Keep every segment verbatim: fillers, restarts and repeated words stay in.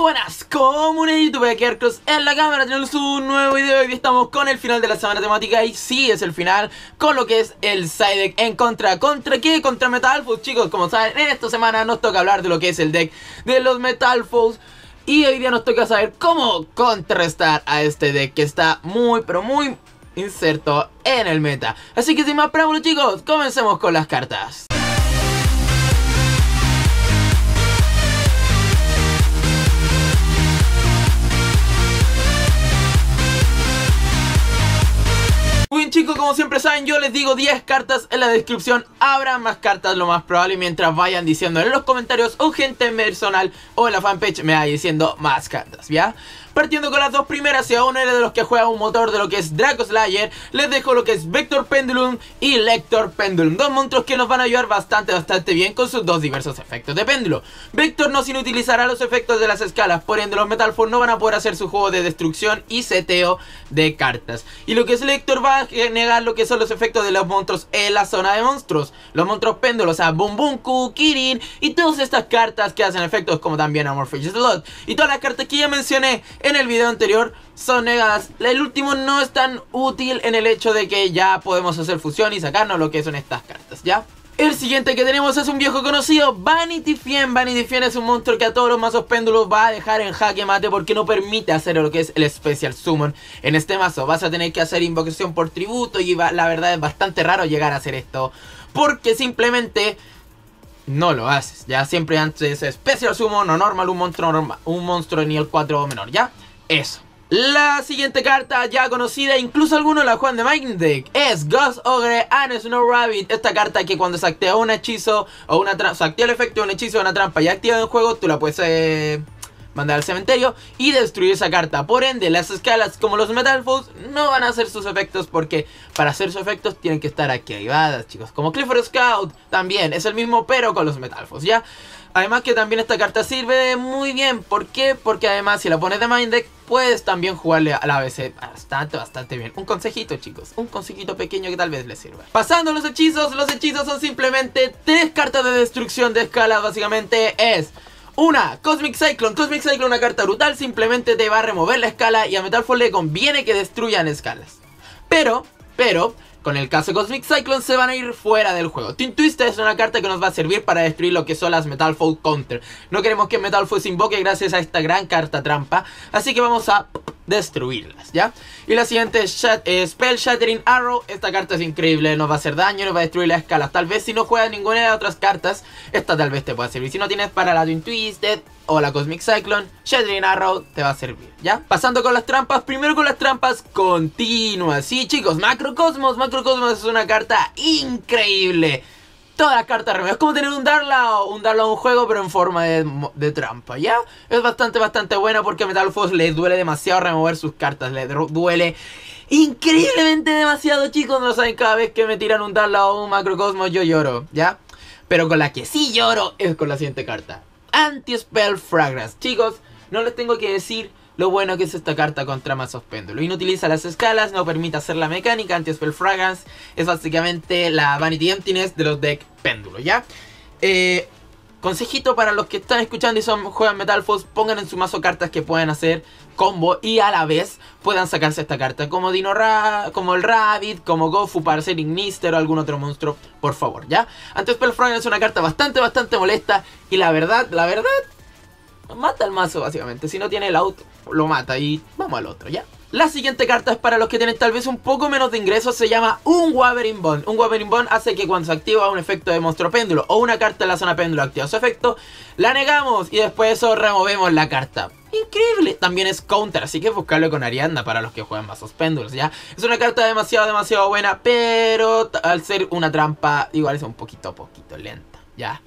buenas, comunidad YouTube, Dark Cross en la cámara. Tenemos un nuevo video y hoy estamos con el final de la semana temática. Y sí, es el final con lo que es el side deck en contra. ¿Contra qué? Contra Metalfoes, chicos. Como saben, en esta semana nos toca hablar de lo que es el deck de los Metalfoes. Y hoy día nos toca saber cómo contrarrestar a este deck que está muy, pero muy inserto en el meta. Así que sin más preámbulos, chicos, comencemos con las cartas. Chicos, como siempre saben, yo les digo diez cartas en la descripción. Habrá más cartas, lo más probable, mientras vayan diciendo en los comentarios o gente personal o en la fanpage me vaya diciendo más cartas, ¿ya? Partiendo con las dos primeras, si aún eres de los que juega un motor de lo que es Dragon Slayer, les dejo lo que es Vector Pendulum y Lector Pendulum, dos monstruos que nos van a ayudar bastante, bastante bien con sus dos diversos efectos de péndulo. Vector nos inutilizará los efectos de las escalas, por ende los Metalfoes no van a poder hacer su juego de destrucción y seteo de cartas. Y lo que es Lector va a negar lo que son los efectos de los monstruos en la zona de monstruos, los monstruos péndulos, o sea, Bumbunku, Kirin y todas estas cartas que hacen efectos, como también Amorphage Slot. Y todas las cartas que ya mencioné en el video anterior son negadas. El último no es tan útil en el hecho de que ya podemos hacer fusión y sacarnos lo que son estas cartas, ¿ya? El siguiente que tenemos es un viejo conocido, Vanity Fiend. Vanity Fiend es un monstruo que a todos los mazos péndulos va a dejar en jaque mate porque no permite hacer lo que es el Special Summon en este mazo. Vas a tener que hacer invocación por tributo y va, la verdad es bastante raro llegar a hacer esto porque simplemente no lo haces, ya siempre antes Special Summon o normal, un monstruo normal, un monstruo de nivel cuatro o menor, ya, eso. La siguiente carta ya conocida, incluso algunos la juegan de Mind Deck, es Ghost Ogre and Snow Rabbit. Esta carta que cuando se activa un hechizo o una trampa, o sea, activa el efecto de un hechizo o una trampa ya activa en el juego, tú la puedes eh, mandar al cementerio y destruir esa carta. Por ende, las escalas como los Metalfoes no van a hacer sus efectos porque para hacer sus efectos tienen que estar activadas, chicos. Como Clifford Scout también, es el mismo pero con los Metalfoes, ¿ya? Además que también esta carta sirve muy bien. ¿Por qué? Porque además si la pones de Mind Deck puedes también jugarle a la A B C bastante, bastante bien. Un consejito, chicos, un consejito pequeño que tal vez les sirva. Pasando a los hechizos, los hechizos son simplemente tres cartas de destrucción de escalas. Básicamente es una, Cosmic Cyclone. Cosmic Cyclone, una carta brutal, simplemente te va a remover la escala y a Metalfoes le conviene que destruyan escalas. Pero, pero... con el caso de Cosmic Cyclone se van a ir fuera del juego. Tin Twist es una carta que nos va a servir para destruir lo que son las Metalfoes counter. No queremos que Metalfoes se invoque gracias a esta gran carta trampa, así que vamos a destruirlas, ¿ya? Y la siguiente es Shat eh, Spell Shattering Arrow. Esta carta es increíble, nos va a hacer daño, nos va a destruir las escalas. Tal vez si no juegas ninguna de las otras cartas, esta tal vez te pueda servir. Si no tienes para la Tin Twisted o la Cosmic Cyclone, Shattering Arrow te va a servir, ¿ya? Pasando con las trampas, primero con las trampas continuas. Sí, chicos, Macrocosmos. Macrocosmos es una carta increíble. Todas las cartas remedio. Es como tener un Darla o un Darla o un juego, pero en forma de, de trampa, ¿ya? Es bastante, bastante buena porque a Metalfoes les duele demasiado remover sus cartas. Les duele increíblemente demasiado, chicos. No saben, cada vez que me tiran un Darla o un Macrocosmos yo lloro, ¿ya? Pero con la que sí lloro es con la siguiente carta, Anti-Spell Fragrance. Chicos, no les tengo que decir lo bueno que es esta carta contra mazos péndulo. Inutiliza las escalas, no permite hacer la mecánica. Anti-Spell Fragrance es básicamente la Vanity Emptiness de los decks péndulo, ¿ya? Eh, consejito para los que están escuchando y son, juegan Metalfoes, pongan en su mazo cartas que puedan hacer combo y a la vez puedan sacarse esta carta. Como Dino Ra, como el Rabbit, como Gofu para hacer Ignister o algún otro monstruo, por favor, ¿ya? Anti-Spell Fragrance es una carta bastante, bastante molesta y la verdad, la verdad... mata el mazo básicamente, si no tiene el auto lo mata y vamos al otro, ¿ya? La siguiente carta es para los que tienen tal vez un poco menos de ingresos, se llama un Wavering Bond. Un Wavering Bond hace que cuando se activa un efecto de monstruo péndulo o una carta de la zona péndulo activa su efecto, la negamos y después de eso removemos la carta. Increíble, también es counter, así que buscarlo con Arianda para los que juegan mazos péndulos, ¿ya? Es una carta demasiado, demasiado buena, pero al ser una trampa igual es un poquito, poquito lenta, ¿ya?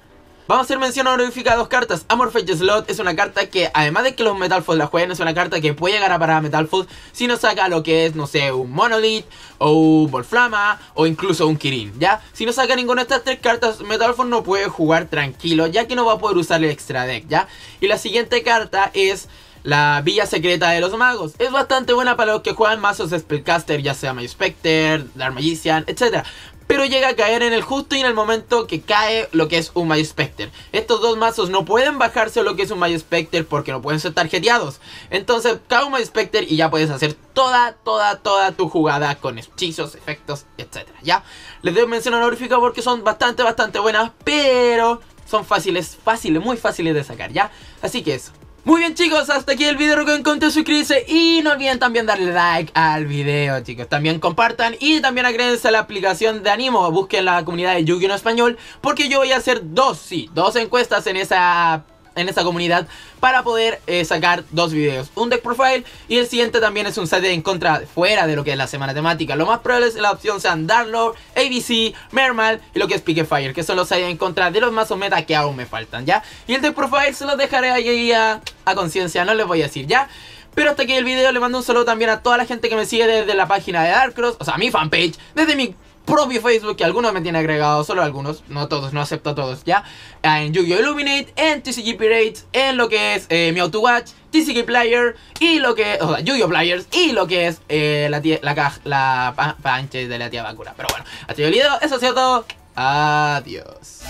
Vamos a hacer mención honorífica a dos cartas. Amorphage Slot es una carta que, además de que los Metalfoes la jueguen, es una carta que puede llegar a parar a Metalfoes si no saca lo que es, no sé, un Monolith o un Volflama o incluso un Kirin, ¿ya? Si no saca ninguna de estas tres cartas, Metalfoes no puede jugar tranquilo, ya que no va a poder usar el extra deck, ¿ya? Y la siguiente carta es la Villa Secreta de los Magos. Es bastante buena para los que juegan mazos Spellcaster, ya sea Majespecter, Dark Magician, etcétera. pero llega a caer en el justo y en el momento que cae lo que es un Majespecter. Estos dos mazos no pueden bajarse lo que es un Majespecter porque no pueden ser tarjeteados. Entonces cae un Majespecter y ya puedes hacer toda, toda, toda tu jugada con hechizos, efectos, etcétera. Ya, les doy mención honorífica porque son bastante, bastante buenas, pero son fáciles, fáciles, muy fáciles de sacar, ya. Así que eso. Muy bien, chicos, hasta aquí el video. Recuerden comentar, suscribirse y no olviden también darle like al video, chicos. También compartan y también agréguense a la aplicación de Animo. Busquen la comunidad de Yu-Gi-Oh en español porque yo voy a hacer dos, sí, dos encuestas en esa, en esa comunidad para poder eh, sacar dos videos. Un deck profile y el siguiente también es un set en contra fuera de lo que es la semana temática. Lo más probable es que la opción sean Dark Lord, A B C, Mermal y lo que es Piquefire, que son los set en contra de los mazos meta que aún me faltan, ¿ya? Y el deck profile se los dejaré ahí a... a conciencia, no les voy a decir, ya. Pero hasta aquí el video. Le mando un saludo también a toda la gente que me sigue desde la página de Dark Cross, o sea, mi fanpage, desde mi propio Facebook, que algunos me tienen agregado, solo algunos, no todos, no acepto a todos, ya. En Yu-Gi-Oh! Illuminate, en T C G Pirate, en lo que es eh, mi AutoWatch, T C G Player y lo que, o sea, Yu-Gi-Oh! Players y lo que es eh, la tía, la caja, la panche de la tía Bakura. Pero bueno, hasta aquí el video, eso ha sido todo, adiós.